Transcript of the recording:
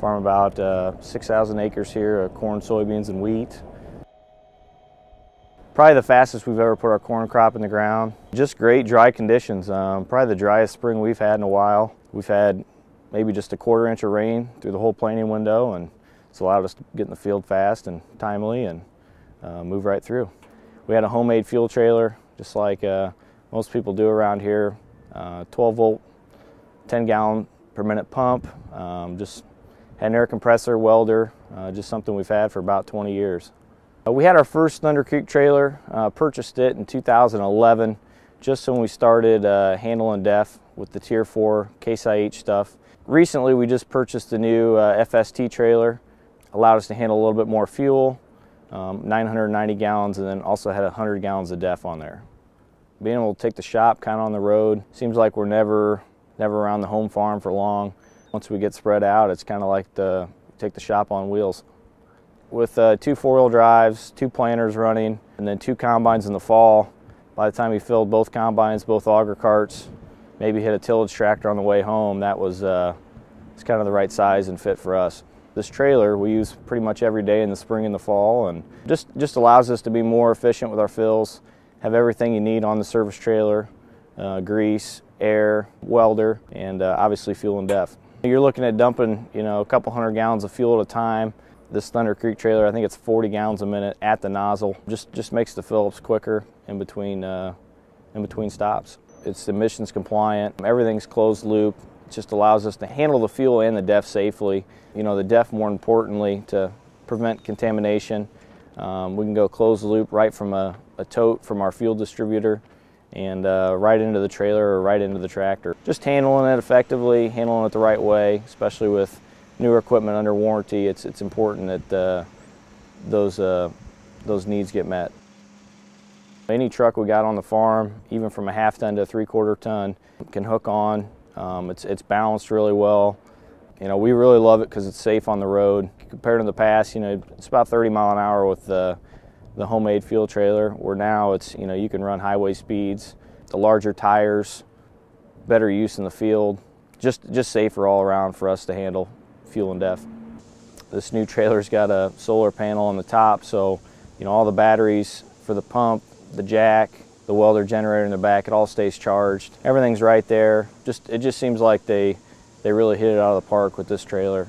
Farm about 6,000 acres here of corn, soybeans, and wheat. Probably the fastest we've ever put our corn crop in the ground. Just great dry conditions, probably the driest spring we've had in a while. We've had maybe just a quarter inch of rain through the whole planing window, and it's allowed us to get in the field fast and timely and move right through. We had a homemade fuel trailer, just like most people do around here, 12-volt, 10-gallon per minute pump, just had an air compressor, welder, just something we've had for about 20 years. We had our first Thunder Creek trailer, purchased it in 2011, just when we started handling DEF with the Tier 4 Case IH stuff. Recently we just purchased the new FST trailer, allowed us to handle a little bit more fuel, 990 gallons, and then also had 100 gallons of DEF on there. Being able to take the shop kind of on the road, seems like we're never around the home farm for long. Once we get spread out, it's kind of like take the shop on wheels. With two four-wheel drives, two planters running, and then two combines in the fall. By the time we filled both combines, both auger carts, maybe hit a tillage tractor on the way home, that was it's kind of the right size and fit for us. This trailer we use pretty much every day in the spring and the fall, and just allows us to be more efficient with our fills, have everything you need on the service trailer, grease, air, welder, and obviously fuel and DEF. You're looking at dumping, you know, a couple hundred gallons of fuel at a time. This Thunder Creek trailer, I think it's 40 gallons a minute at the nozzle. Just makes the fill-ups quicker in between stops. It's emissions compliant. Everything's closed loop. It just allows us to handle the fuel and the DEF safely. You know, the DEF, more importantly, to prevent contamination. We can go closed loop right from a tote from our fuel distributor and right into the trailer or right into the tractor. Just handling it effectively, handling it the right way, especially with newer equipment under warranty, it's important that those needs get met. Any truck we got on the farm, even from a half ton to a three-quarter ton, can hook on. It's balanced really well. You know, we really love it because it's safe on the road. Compared to the past, you know, it's about 30 mile an hour with the homemade fuel trailer, where now it's, you know, you can run highway speeds, the larger tires, better use in the field, just safer all around for us to handle fuel and DEF. This new trailer's got a solar panel on the top, so you know all the batteries for the pump, the jack, the welder generator in the back, it all stays charged. Everything's right there. It just seems like they really hit it out of the park with this trailer.